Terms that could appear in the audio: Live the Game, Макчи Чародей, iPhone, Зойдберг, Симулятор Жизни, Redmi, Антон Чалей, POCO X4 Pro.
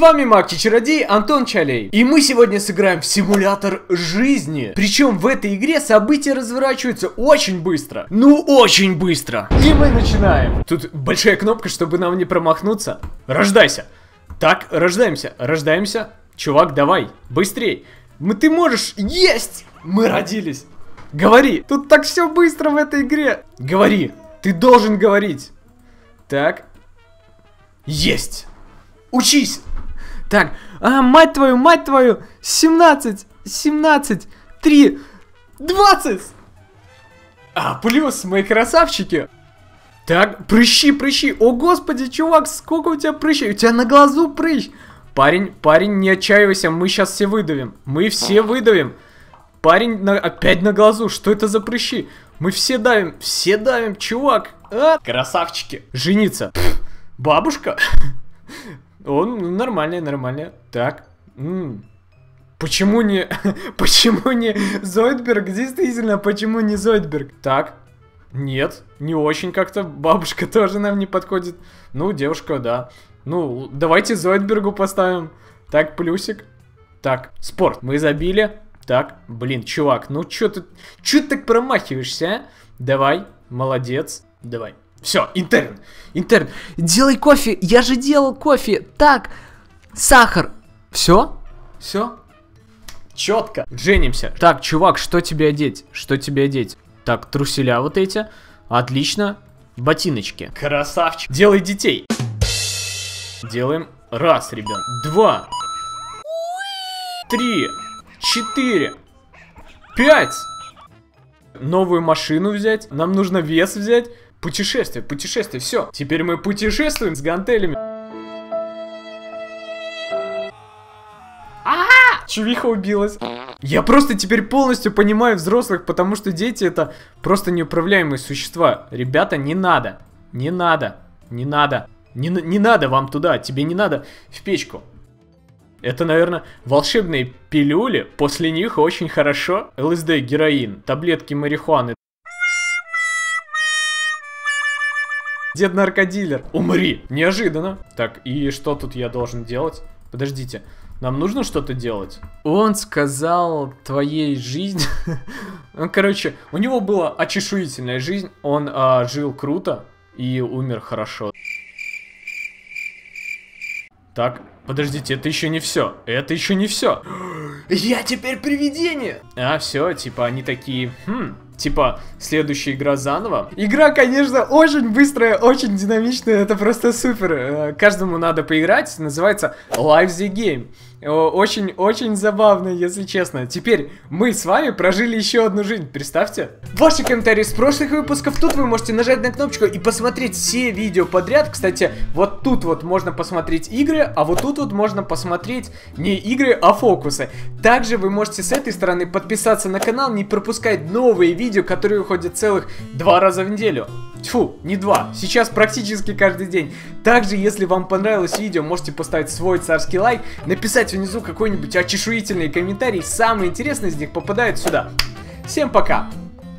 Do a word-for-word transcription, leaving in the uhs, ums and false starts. вами Макчи Чародей, Антон Чалей. И мы сегодня сыграем в симулятор жизни. Причем в этой игре события разворачиваются очень быстро. Ну, очень быстро. И мы начинаем. Тут большая кнопка, чтобы нам не промахнуться. Рождайся. Так, рождаемся. Рождаемся. Чувак, давай. Быстрей. Мы, ты можешь. Есть! Мы родились. Говори. Тут так все быстро в этой игре. Говори. Ты должен говорить. Так. Есть. Учись. Так. А, мать твою, мать твою. семнадцать, семнадцать, три, двадцать. А, плюс, мои красавчики. Так, прыщи, прыщи. О, господи, чувак, сколько у тебя прыщей. У тебя на глазу прыщ. Парень, парень, не отчаивайся, мы сейчас все выдавим. Мы все выдавим. Парень, на... опять на глазу. Что это за прыщи? Мы все давим, все давим, чувак. А? Красавчики. Жениться. Пфф, бабушка. Он нормальный, нормальный. Так. М-м. Почему не... Почему не Зойдберг? Действительно, почему не Зойдберг? Так. Нет, не очень как-то. Бабушка тоже нам не подходит. Ну, девушка, да. Ну, давайте Зойдбергу поставим. Так, плюсик. Так, спорт. Мы забили. Так, блин, чувак, ну чё ты... Чё ты так промахиваешься, а? Давай, молодец. Давай. Все, интерн. Интерн. Делай кофе. Я же делал кофе. Так, сахар. Все? Все? Четко. Женимся. Так, чувак, что тебе одеть? Что тебе одеть? Так, труселя вот эти. Отлично. Ботиночки. Красавчик. Делай детей. Делаем. Раз, ребят. Два. Три. Четыре. Пять. Новую машину взять. Нам нужно вес взять. Путешествие, путешествие, все. Теперь мы путешествуем с гантелями. А-а-а! Чувиха убилась. Я просто теперь полностью понимаю взрослых, потому что дети — это просто неуправляемые существа. Ребята, не надо. Не надо. Не надо. Не, не надо вам туда. Тебе не надо в печку. Это, наверное, волшебные пилюли. После них очень хорошо. ЛСД, героин, таблетки марихуаны. Дед наркодилер, умри! Неожиданно. Так, и что тут я должен делать? Подождите, нам нужно что-то делать? Он сказал твоей жизни... Короче, у него была очешуительная жизнь. Он а, жил круто и умер хорошо. Так, подождите, это еще не все. Это еще не все. Я теперь привидение! А, все, типа они такие... Хм... Типа, следующая игра заново. Игра, конечно, очень быстрая, очень динамичная. Это просто супер. Каждому надо поиграть. Называется Live the Game. Очень-очень забавно, если честно. Теперь мы с вами прожили еще одну жизнь. Представьте. Ваши комментарии с прошлых выпусков. Тут вы можете нажать на кнопочку и посмотреть все видео подряд. Кстати, вот тут вот можно посмотреть игры, а вот тут вот можно посмотреть не игры, а фокусы. Также вы можете с этой стороны подписаться на канал, не пропускать новые видео, которые выходят целых два раза в неделю. Тьфу, не два. Сейчас практически каждый день. Также, если вам понравилось видео, можете поставить свой царский лайк, написать внизу какой-нибудь очешуительный комментарий. Самые интересные из них попадают сюда. Всем пока!